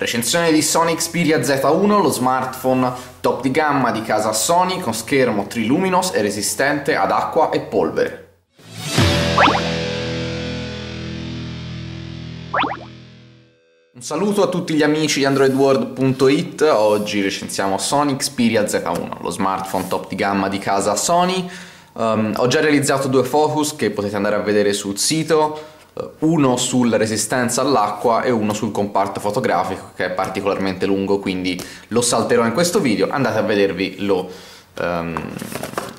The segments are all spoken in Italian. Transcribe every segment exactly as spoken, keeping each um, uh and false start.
Recensione di Sony Xperia Z uno, lo smartphone top di gamma di casa Sony con schermo Triluminous e resistente ad acqua e polvere. Un saluto a tutti gli amici di AndroidWorld punto it, oggi recensiamo Sony Xperia Z uno, lo smartphone top di gamma di casa Sony. Um, ho già realizzato due focus che potete andare a vedere sul sito, uno sulla resistenza all'acqua e uno sul comparto fotografico che è particolarmente lungo, quindi lo salterò in questo video, andate a vedervi lo, um,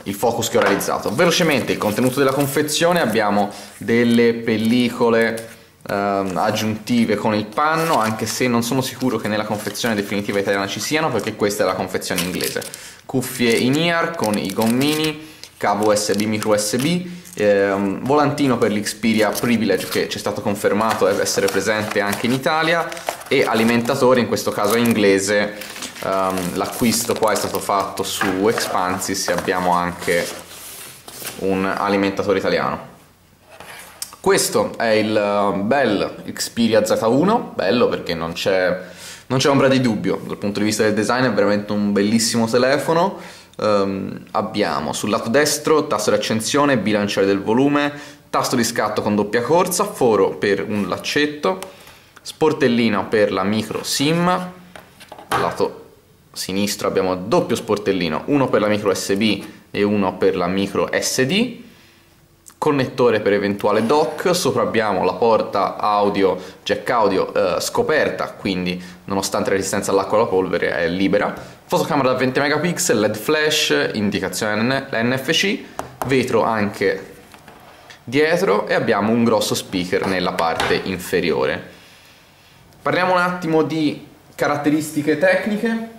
il focus che ho realizzato. Velocemente il contenuto della confezione: abbiamo delle pellicole Uh, aggiuntive con il panno, anche se non sono sicuro che nella confezione definitiva italiana ci siano, perché questa è la confezione inglese. Cuffie in-ear con i gommini, cavo U S B, micro U S B, ehm, volantino per l'Xperia Privilege che ci è stato confermato essere presente anche in Italia, e alimentatore, in questo caso è inglese. Um, l'acquisto qua è stato fatto su Expansis e abbiamo anche un alimentatore italiano. Questo è il bel Xperia Z uno, bello perché non c'è ombra di dubbio, dal punto di vista del design è veramente un bellissimo telefono. Um, abbiamo sul lato destro tasto di accensione, bilanciere del volume, tasto di scatto con doppia corsa, foro per un laccetto, sportellino per la micro SIM. Al lato sinistro abbiamo doppio sportellino, uno per la micro U S B e uno per la micro S D. Connettore per eventuale dock, sopra abbiamo la porta audio, jack audio eh, scoperta, quindi nonostante la resistenza all'acqua e alla polvere è libera. Fotocamera da venti megapixel, L E D flash, indicazione N F C, vetro anche dietro, e abbiamo un grosso speaker nella parte inferiore. Parliamo un attimo di caratteristiche tecniche.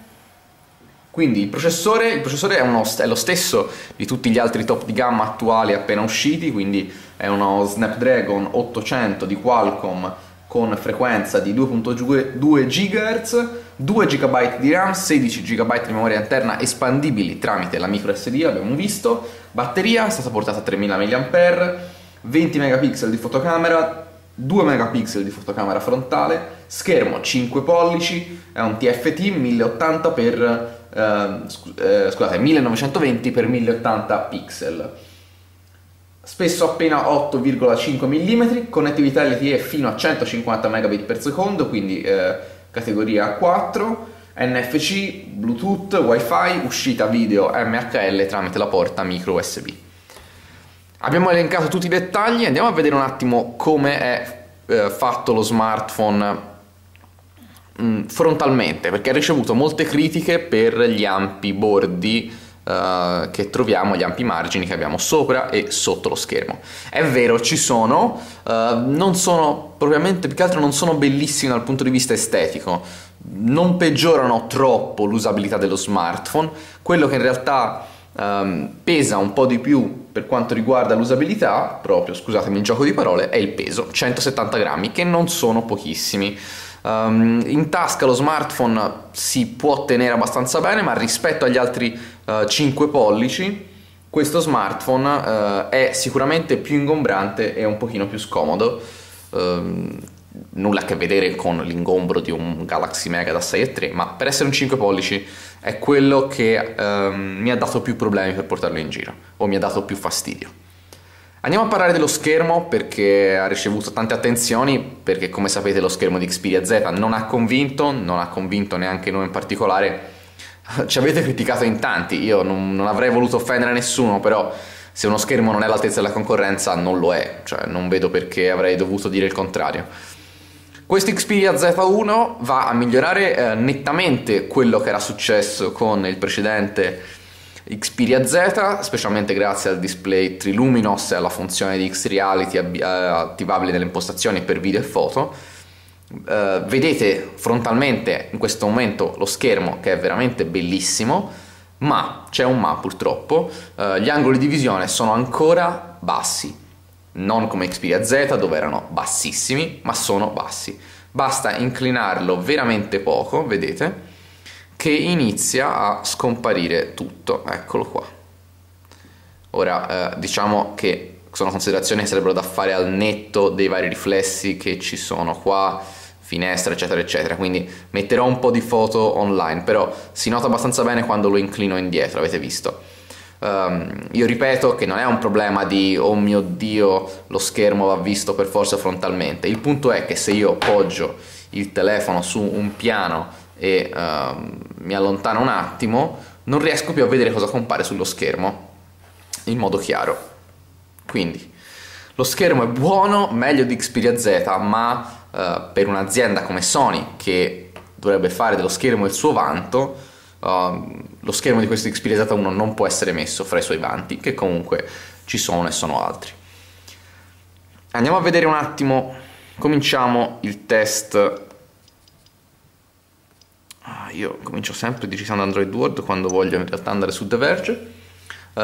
Quindi il processore, il processore è, uno, è lo stesso di tutti gli altri top di gamma attuali appena usciti, quindi è uno Snapdragon ottocento di Qualcomm con frequenza di due virgola due gigahertz, due giga di RAM, sedici giga di memoria interna espandibili tramite la microSD, l'abbiamo visto, batteria è stata portata a tremila milliampere ore, venti megapixel di fotocamera, due megapixel di fotocamera frontale, schermo cinque pollici, è un T F T mille ottanta per, eh, scu eh, scusate, millenovecentoventi per mille ottanta pixel, spesso appena otto virgola cinque millimetri, connettività L T E fino a centocinquanta megabit per secondo, quindi eh, categoria quattro, N F C, Bluetooth, WiFi, uscita video M H L tramite la porta micro U S B. Abbiamo elencato tutti i dettagli, andiamo a vedere un attimo come è eh, fatto lo smartphone mh, frontalmente, perché ha ricevuto molte critiche per gli ampi bordi eh, che troviamo, gli ampi margini che abbiamo sopra e sotto lo schermo. È vero, ci sono, eh, non sono propriamente, più che altro non sono bellissimi dal punto di vista estetico, non peggiorano troppo l'usabilità dello smartphone. Quello che in realtà eh, pesa un po' di più per quanto riguarda l'usabilità, proprio, scusatemi il gioco di parole, è il peso, centosettanta grammi, che non sono pochissimi. Um, in tasca lo smartphone si può tenere abbastanza bene, ma rispetto agli altri uh, cinque pollici, questo smartphone uh, è sicuramente più ingombrante e un pochino più scomodo. Um, nulla a che vedere con l'ingombro di un Galaxy Mega da sei virgola tre, ma per essere un cinque pollici è quello che ehm, mi ha dato più problemi per portarlo in giro, o mi ha dato più fastidio. Andiamo a parlare dello schermo, perché ha ricevuto tante attenzioni, perché come sapete lo schermo di Xperia Z non ha convinto, non ha convinto neanche noi in particolare, ci avete criticato in tanti, io non, non avrei voluto offendere nessuno, però se uno schermo non è all'altezza della concorrenza non lo è, cioè non vedo perché avrei dovuto dire il contrario. Questo Xperia Z uno va a migliorare eh, nettamente quello che era successo con il precedente Xperia Z, specialmente grazie al display Triluminous e alla funzione di X-Reality attivabile nelle impostazioni per video e foto. Eh, vedete frontalmente in questo momento lo schermo che è veramente bellissimo, ma c'è un ma purtroppo, eh, gli angoli di visione sono ancora bassi. Non come Xperia Z dove erano bassissimi, ma sono bassi. Basta inclinarlo veramente poco, vedete, che inizia a scomparire tutto, eccolo qua. Ora eh, diciamo che sono considerazioni che sarebbero da fare al netto dei vari riflessi che ci sono qua, finestra eccetera eccetera, quindi metterò un po' di foto online, però si nota abbastanza bene quando lo inclino indietro, avete visto. Um, io ripeto che non è un problema di oh mio dio lo schermo va visto per forza frontalmente, il punto è che se io poggio il telefono su un piano e um, mi allontano un attimo non riesco più a vedere cosa compare sullo schermo in modo chiaro. Quindi lo schermo è buono, meglio di Xperia Z, ma uh, per un'azienda come Sony che dovrebbe fare dello schermo il suo vanto, Uh, lo schermo di questo Xperia Z uno non può essere messo fra i suoi vanti, che comunque ci sono e sono altri. Andiamo a vedere un attimo, cominciamo il test. Ah, io comincio sempre decisando Android World quando voglio in realtà andare su The Verge. Uh,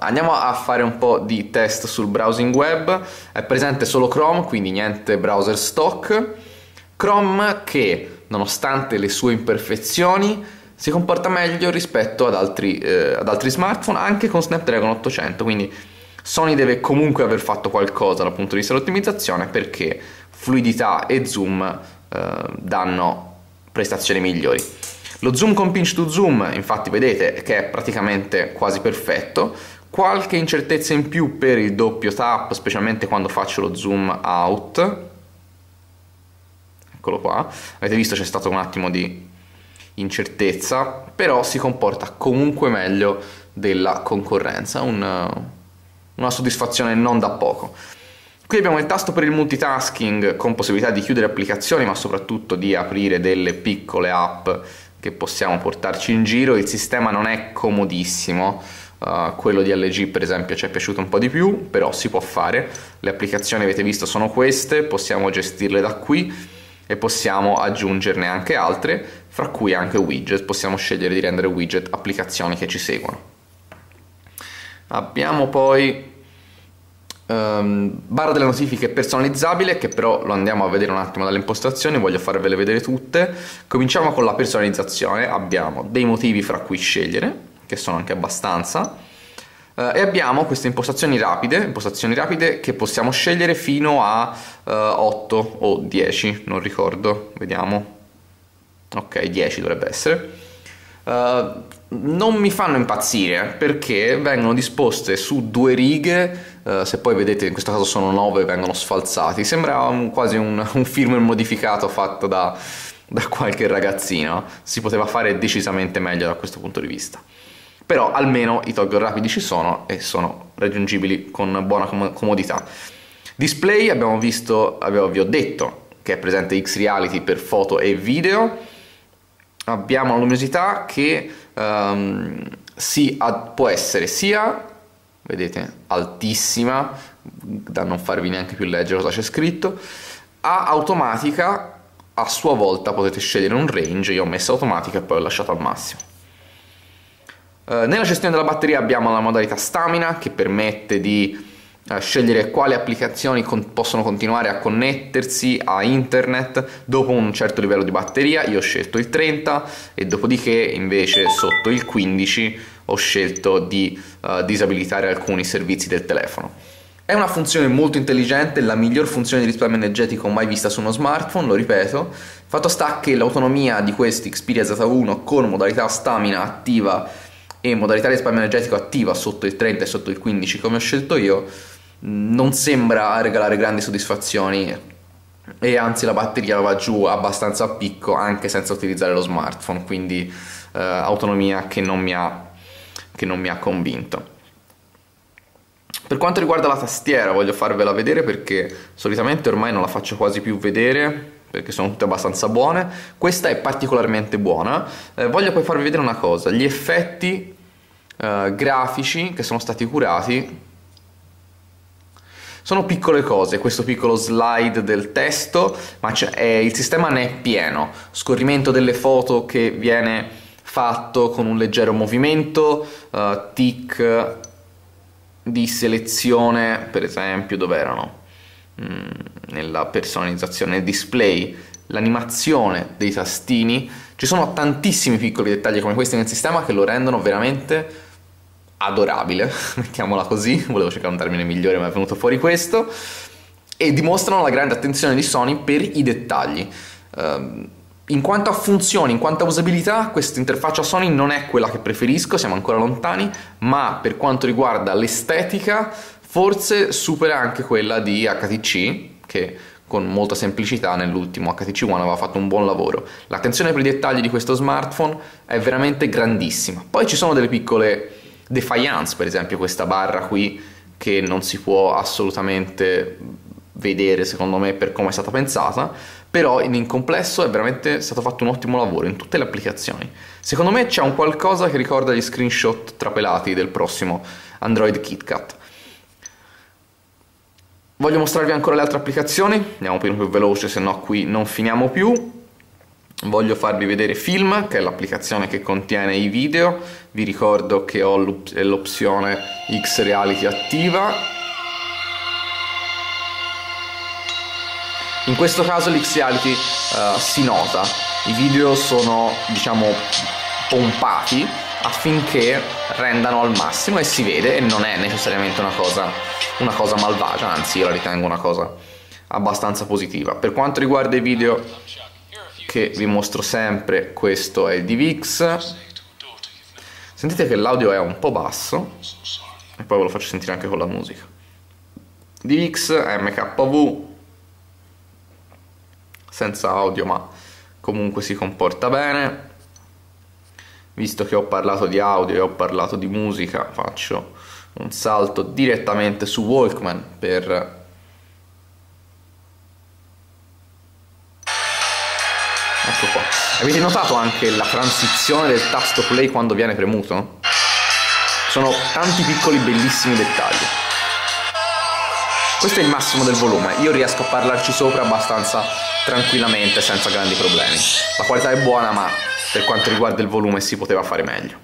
andiamo a fare un po' di test sul browsing web. È presente solo Chrome, quindi niente browser stock. Chrome che, nonostante le sue imperfezioni, si comporta meglio rispetto ad altri, eh, ad altri smartphone, anche con Snapdragon ottocento, quindi Sony deve comunque aver fatto qualcosa dal punto di vista dell'ottimizzazione, perché fluidità e zoom eh, danno prestazioni migliori. Lo zoom con pinch to zoom infatti vedete che è praticamente quasi perfetto, qualche incertezza in più per il doppio tap, specialmente quando faccio lo zoom out. Eccolo qua, avete visto c'è stato un attimo di incertezza, però si comporta comunque meglio della concorrenza, un, una soddisfazione non da poco. Qui abbiamo il tasto per il multitasking con possibilità di chiudere applicazioni, ma soprattutto di aprire delle piccole app che possiamo portarci in giro. Il sistema non è comodissimo, uh, quello di L G per esempio ci è piaciuto un po' di più, però si può fare. Le applicazioni avete visto sono queste, possiamo gestirle da qui e possiamo aggiungerne anche altre, fra cui anche widget, possiamo scegliere di rendere widget applicazioni che ci seguono. Abbiamo poi um, barra delle notifiche personalizzabile, che però lo andiamo a vedere un attimo dalle impostazioni, voglio farvele vedere tutte. Cominciamo con la personalizzazione, abbiamo dei motivi fra cui scegliere, che sono anche abbastanza, uh, e abbiamo queste impostazioni rapide, impostazioni rapide che possiamo scegliere fino a uh, otto o dieci, non ricordo, vediamo. Ok, dieci dovrebbe essere. Uh, non mi fanno impazzire perché vengono disposte su due righe, uh, se poi vedete in questo caso sono nove, vengono sfalsati, sembra un, quasi un, un firmware modificato fatto da, da qualche ragazzino, si poteva fare decisamente meglio da questo punto di vista, però almeno i toggle rapidi ci sono e sono raggiungibili con buona com comodità. Display abbiamo visto, avevo, vi ho detto che è presente X-Reality per foto e video. Abbiamo la luminosità che um, si può essere sia, vedete, altissima, da non farvi neanche più leggere cosa c'è scritto, a automatica. A sua volta potete scegliere un range, io ho messo automatica e poi ho lasciato al massimo. Uh, nella gestione della batteria abbiamo la modalità stamina che permette di scegliere quali applicazioni con possono continuare a connettersi a internet dopo un certo livello di batteria. Io ho scelto il trenta e dopodiché invece sotto il quindici ho scelto di uh, disabilitare alcuni servizi del telefono. È una funzione molto intelligente, la miglior funzione di risparmio energetico mai vista su uno smartphone, lo ripeto. Fatto sta che l'autonomia di questi Xperia Z uno con modalità stamina attiva e modalità di risparmio energetico attiva sotto il trenta e sotto il quindici come ho scelto io non sembra regalare grandi soddisfazioni, e anzi la batteria va giù abbastanza a picco anche senza utilizzare lo smartphone, quindi eh, autonomia che non mi ha, che non mi ha convinto. Per quanto riguarda la tastiera voglio farvela vedere perché solitamente ormai non la faccio quasi più vedere perché sono tutte abbastanza buone, questa è particolarmente buona. Eh, voglio poi farvi vedere una cosa, gli effetti eh, grafici che sono stati curati sono piccole cose, questo piccolo slide del testo, ma eh, il sistema ne è pieno, scorrimento delle foto che viene fatto con un leggero movimento, eh, tic di selezione per esempio, dove erano? Nella personalizzazione display, l'animazione dei tastini, ci sono tantissimi piccoli dettagli come questi nel sistema che lo rendono veramente adorabile, mettiamola così, volevo cercare un termine migliore ma è venuto fuori questo, e dimostrano la grande attenzione di Sony per i dettagli. Um, in quanto a funzioni, in quanto a usabilità, questa interfaccia Sony non è quella che preferisco, siamo ancora lontani, ma per quanto riguarda l'estetica forse supera anche quella di H T C, che con molta semplicità nell'ultimo H T C One aveva fatto un buon lavoro. L'attenzione per i dettagli di questo smartphone è veramente grandissima. Poi ci sono delle piccole defiance, per esempio questa barra qui che non si può assolutamente vedere secondo me per come è stata pensata, però in complesso è veramente stato fatto un ottimo lavoro in tutte le applicazioni. Secondo me c'è un qualcosa che ricorda gli screenshot trapelati del prossimo Android KitKat. Voglio mostrarvi ancora le altre applicazioni, andiamo un po' più veloce, se no qui non finiamo più. Voglio farvi vedere Film, che è l'applicazione che contiene i video. Vi ricordo che ho l'opzione X-Reality attiva. In questo caso l'X-Reality uh, si nota, i video sono diciamo pompati affinché rendano al massimo e si vede, e non è necessariamente una cosa, una cosa malvagia, anzi io la ritengo una cosa abbastanza positiva. Per quanto riguarda i video che vi mostro sempre, questo è il DivX. Sentite che l'audio è un po' basso e poi ve lo faccio sentire anche con la musica. DivX, M K V, senza audio ma comunque si comporta bene. Visto che ho parlato di audio e ho parlato di musica, faccio un salto direttamente su Walkman per ecco qua. Avete notato anche la transizione del tasto play quando viene premuto? Sono tanti piccoli bellissimi dettagli. Questo è il massimo del volume, io riesco a parlarci sopra abbastanza tranquillamente senza grandi problemi. La qualità è buona ma per quanto riguarda il volume si poteva fare meglio.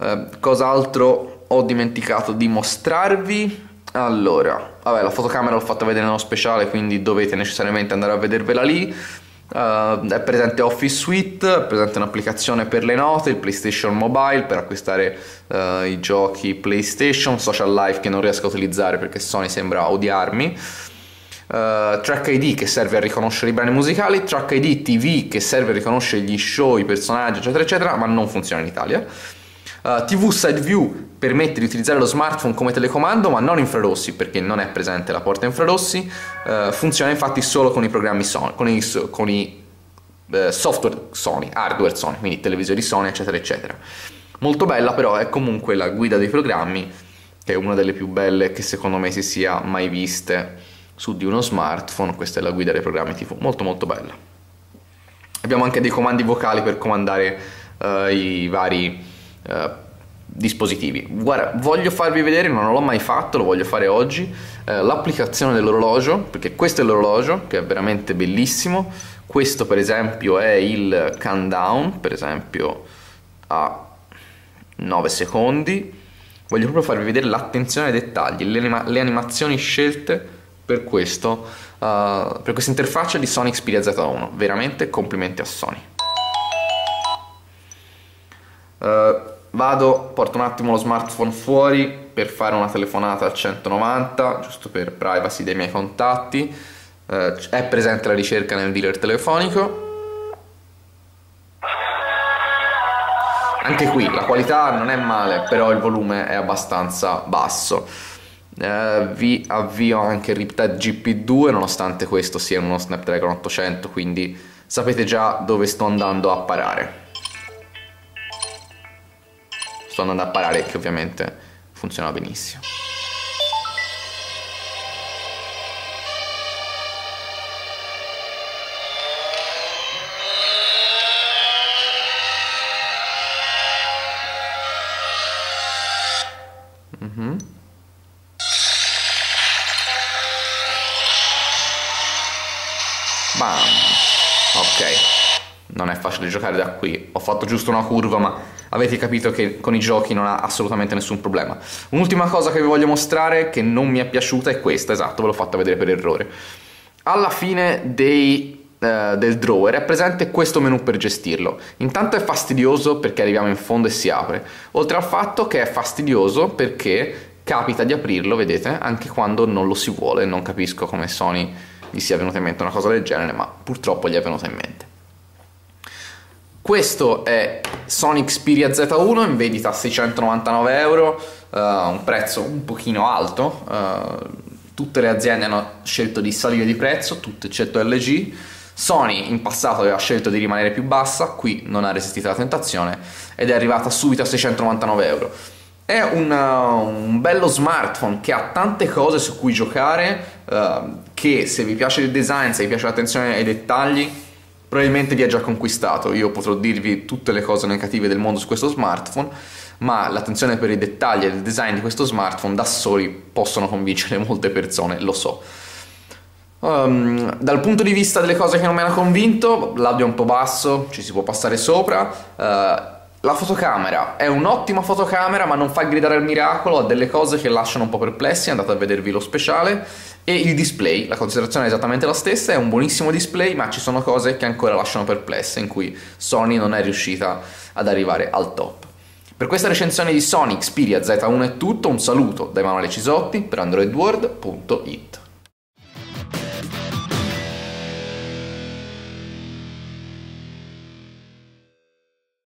Eh, cos'altro ho dimenticato di mostrarvi? Allora, vabbè, la fotocamera l'ho fatta vedere nello speciale, quindi dovete necessariamente andare a vedervela lì. Uh, è presente Office Suite, è presente un'applicazione per le note, il PlayStation Mobile per acquistare uh, i giochi PlayStation, Social Life che non riesco a utilizzare perché Sony sembra odiarmi, uh, Track I D che serve a riconoscere i brani musicali, Track I D T V che serve a riconoscere gli show, i personaggi eccetera eccetera, ma non funziona in Italia, uh, T V Side View permette di utilizzare lo smartphone come telecomando ma non infrarossi perché non è presente la porta infrarossi, eh, funziona infatti solo con i programmi Sony, con i, con i eh, software Sony, hardware Sony, quindi televisori Sony eccetera eccetera. Molto bella però è comunque la guida dei programmi, che è una delle più belle che secondo me si sia mai viste su di uno smartphone. Questa è la guida dei programmi T V, molto molto bella. Abbiamo anche dei comandi vocali per comandare eh, i vari eh, dispositivi. Guarda, voglio farvi vedere, non l'ho mai fatto, lo voglio fare oggi, eh, l'applicazione dell'orologio, perché questo è l'orologio che è veramente bellissimo. Questo per esempio è il countdown, per esempio a nove secondi. Voglio proprio farvi vedere l'attenzione ai dettagli, le, anima le animazioni scelte per questo uh, per questa interfaccia di Sony Xperia Z uno, veramente complimenti a Sony. uh, Vado, porto un attimo lo smartphone fuori per fare una telefonata al centonovanta, giusto per privacy dei miei contatti. Eh, è presente la ricerca nel dealer telefonico. Anche qui la qualità non è male, però il volume è abbastanza basso. Eh, vi avvio anche il Riptide G P due, nonostante questo sia uno Snapdragon ottocento, quindi sapete già dove sto andando a parare. Sto andando a parare che ovviamente funziona benissimo. Mm-hmm. Bam! Ok, non è facile giocare da qui. Ho fatto giusto una curva, ma avete capito che con i giochi non ha assolutamente nessun problema. Un'ultima cosa che vi voglio mostrare che non mi è piaciuta è questa, esatto, ve l'ho fatta vedere per errore. Alla fine dei, eh, del drawer è presente questo menu per gestirlo. Intanto è fastidioso perché arriviamo in fondo e si apre. Oltre al fatto che è fastidioso perché capita di aprirlo, vedete, anche quando non lo si vuole. Non capisco come Sony gli sia venuta in mente una cosa del genere, ma purtroppo gli è venuta in mente. Questo è Sony Xperia Z uno in vendita a seicentonovantanove euro, uh, un prezzo un pochino alto. Uh, tutte le aziende hanno scelto di salire di prezzo, tutte eccetto L G. Sony in passato aveva scelto di rimanere più bassa, qui non ha resistito alla tentazione ed è arrivata subito a seicentonovantanove euro. È un, uh, un bello smartphone che ha tante cose su cui giocare, uh, che se vi piace il design, se vi piace l'attenzione ai dettagli, probabilmente vi ha già conquistato. Io potrò dirvi tutte le cose negative del mondo su questo smartphone, ma l'attenzione per i dettagli e il design di questo smartphone da soli possono convincere molte persone, lo so. Um, dal punto di vista delle cose che non mi hanno convinto, l'audio è un po' basso, ci si può passare sopra. Uh, La fotocamera è un'ottima fotocamera, ma non fa gridare al miracolo, ha delle cose che lasciano un po' perplessi, andate a vedervi lo speciale. E il display, la considerazione è esattamente la stessa, è un buonissimo display, ma ci sono cose che ancora lasciano perplesse, in cui Sony non è riuscita ad arrivare al top. Per questa recensione di Sony Xperia Z uno è tutto, un saluto da Emanuele Cisotti per AndroidWorld punto it.